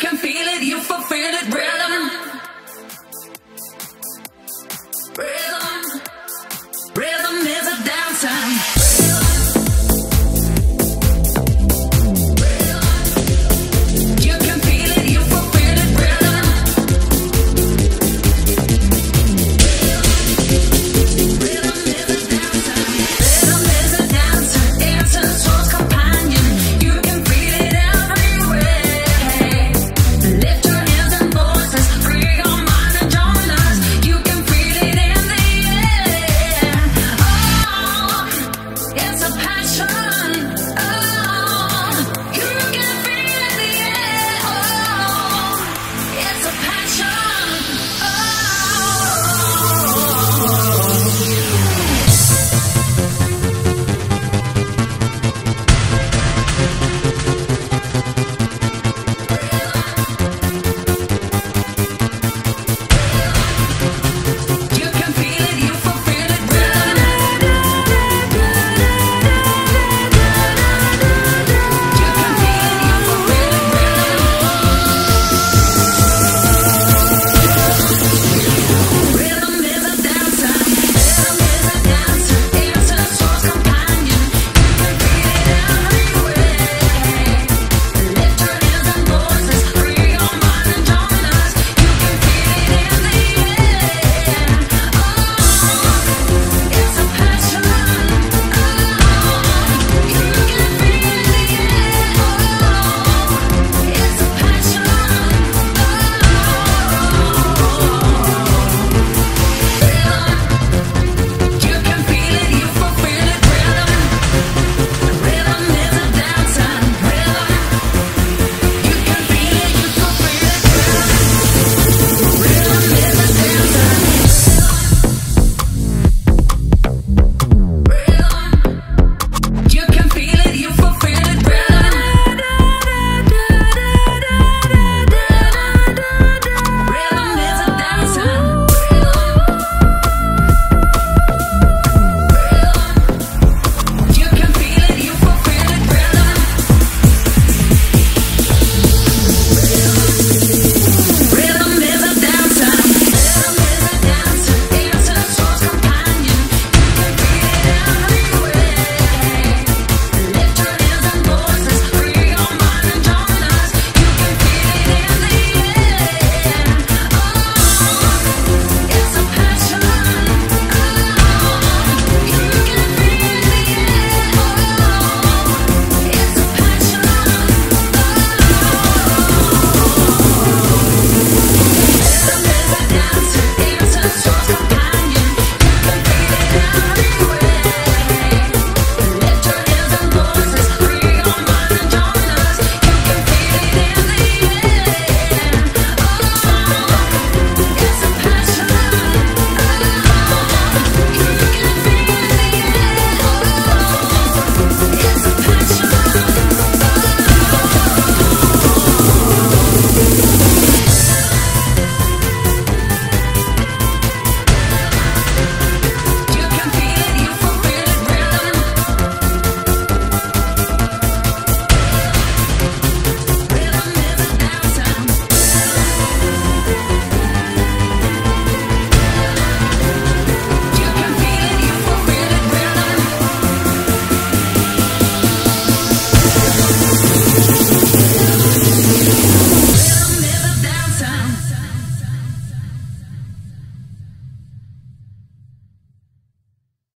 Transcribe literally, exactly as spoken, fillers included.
can feel.